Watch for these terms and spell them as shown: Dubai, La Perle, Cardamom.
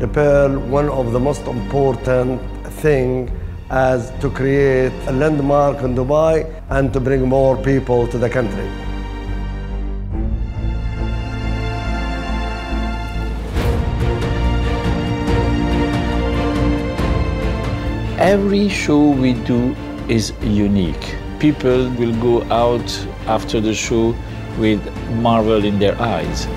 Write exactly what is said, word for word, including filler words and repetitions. La Perle, one of the most important thing as to create a landmark in Dubai and to bring more people to the country. Every show we do is unique. People will go out after the show with marvel in their eyes.